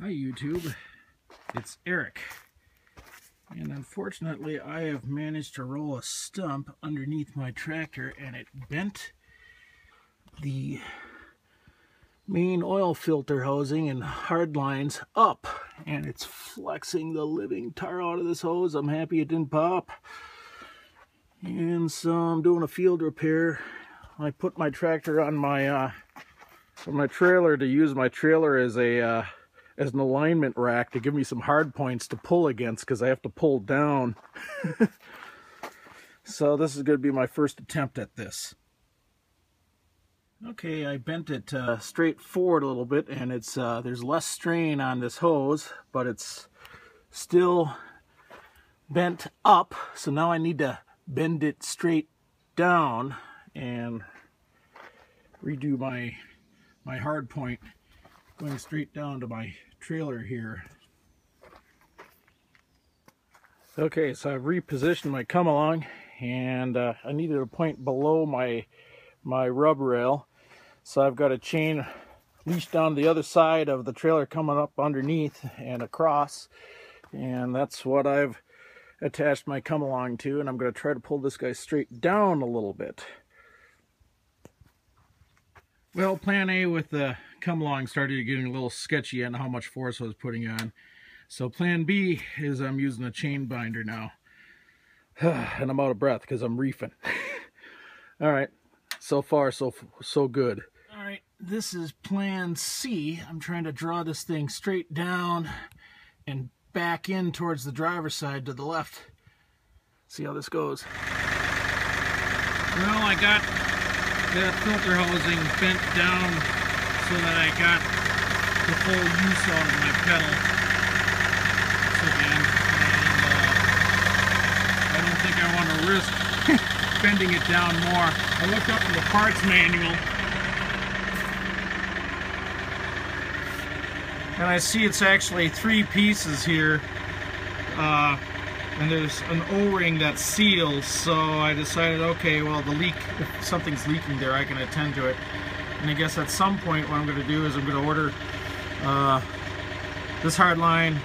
Hi YouTube, it's Eric, and unfortunately I have managed to roll a stump underneath my tractor and it bent the main oil filter hosing and hard lines up, and it's flexing the living tar out of this hose. I'm happy it didn't pop. And so I'm doing a field repair. I put my tractor on my trailer to use my trailer as an alignment rack to give me some hard points to pull against, because I have to pull down. So this is going to be my first attempt at this. Okay, I bent it straight forward a little bit, and it's there's less strain on this hose, but it's still bent up, so now I need to bend it straight down and redo my hard point, going straight down to my trailer here. Okay, so I've repositioned my come along, and I needed a point below my rub rail, so I've got a chain leashed down to the other side of the trailer coming up underneath and across, and that's what I've attached my come along to, and I'm going to try to pull this guy straight down a little bit. Well, plan A with the come along started getting a little sketchy on how much force I was putting on. So plan B is I'm using a chain binder now. And I'm out of breath because I'm reefing. All right, so far so good. All right, this is plan C. I'm trying to draw this thing straight down and back in towards the driver's side to the left. See how this goes. Well, I got that filter housing bent down so that I got the full use out of my pedal again, and I don't think I want to risk bending it down more. I looked up in the parts manual and I see it's actually three pieces here, and there's an O-ring that seals, so I decided, okay, well, the leak, if something's leaking there, I can attend to it. And I guess at some point what I'm going to do is I'm going to order this hard line,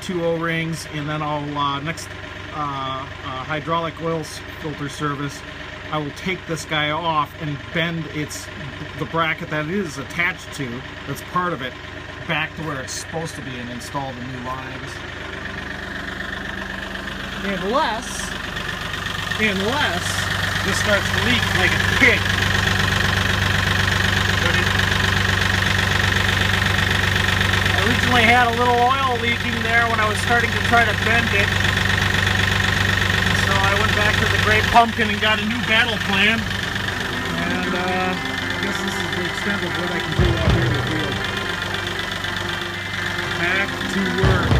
two O-rings, and then I'll, hydraulic oil filter service, I will take this guy off and bend the bracket that it is attached to, that's part of it, back to where it's supposed to be and install the new lines. Unless this starts to leak like a pig. But I originally had a little oil leaking there when I was starting to try to bend it. So I went back to the Great Pumpkin and got a new battle plan. And I guess this is the extent of what I can do out here in the field. Back to work.